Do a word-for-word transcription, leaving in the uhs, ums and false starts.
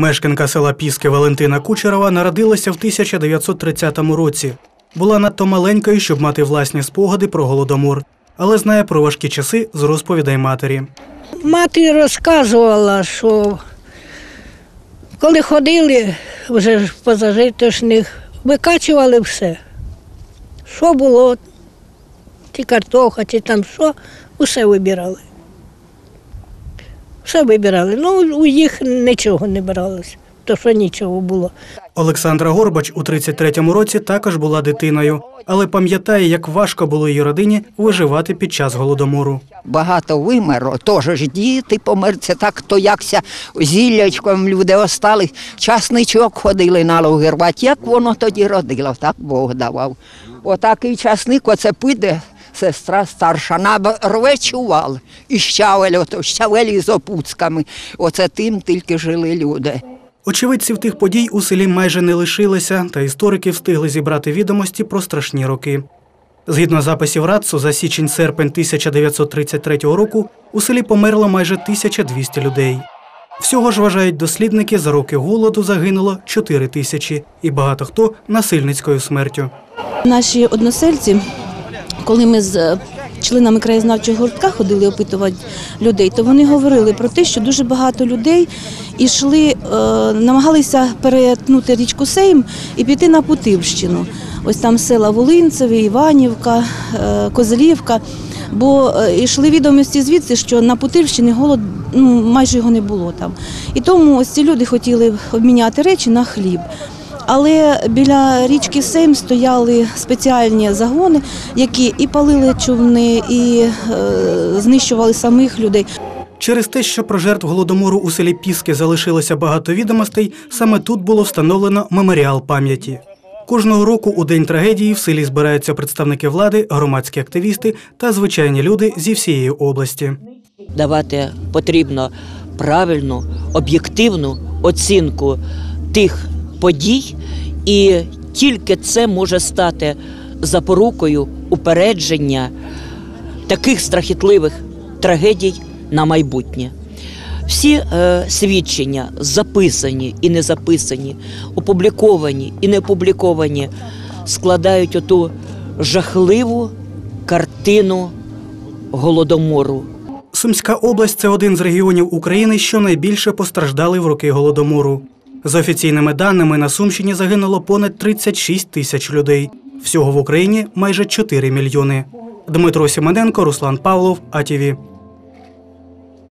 Мешканка села Піски Валентина Кучерова народилася в тисяча дев'ятсот тридцятому році. Була надто маленькою, щоб мати власні спогади про Голодомор, але знає про важкі часи з розповідей матері. Мати розказувала, що коли ходили вже позажиточних, викачували все, що було, чи картоха, чи там що, усе вибирали. Все вибирали. Ну, у їх нічого не бралося, то що нічого було. Олександра Горбач у тридцять третьому році також була дитиною, але пам'ятає, як важко було її родині виживати під час Голодомору. Багато вимерло, теж діти померли, так то якся зіллячком люди остались. Часничок ходили на луги рвати, як воно тоді родило, так Бог давав. Отакий часник оце піде. Сестра старша, вона рве чувал і щавель, щавель з опуцками. Оце тим тільки жили люди. Очевидців тих подій у селі майже не лишилося, та історики встигли зібрати відомості про страшні роки. Згідно записів РАЦСУ, за січень-серпень тисяча дев'ятсот тридцять третього року у селі померло майже тисяча двісті людей. Всього ж, вважають дослідники, за роки голоду загинуло чотири тисячі, і багато хто насильницькою смертю. Наші односельці, коли ми з членами краєзнавчого гуртка ходили опитувати людей, то вони говорили про те, що дуже багато людей йшли, намагалися перетнути річку Сейм і піти на Путивщину. Ось там села Волинцеві, Іванівка, Козливка. Бо йшли відомості звідси, що на Путивщині голод, ну, майже його не було там. І тому ось ці люди хотіли обміняти речі на хліб. Але біля річки Сейм стояли спеціальні загони, які і палили човни, і е, знищували самих людей. Через те, що про жертв Голодомору у селі Піски залишилося багато відомостей, саме тут було встановлено меморіал пам'яті. Кожного року у день трагедії в селі збираються представники влади, громадські активісти та звичайні люди зі всієї області. Давати потрібно правильну, об'єктивну оцінку тих подій, і тільки це може стати запорукою упередження таких страхітливих трагедій на майбутнє. Всі е, свідчення, записані і не записані, опубліковані і не опубліковані, складають оту жахливу картину Голодомору. Сумська область – це один з регіонів України, що найбільше постраждали в роки Голодомору. За офіційними даними, на Сумщині загинуло понад тридцять шість тисяч людей. Всього в Україні майже чотири мільйони. Дмитро Симоненко, Руслан Павлов, А Т В.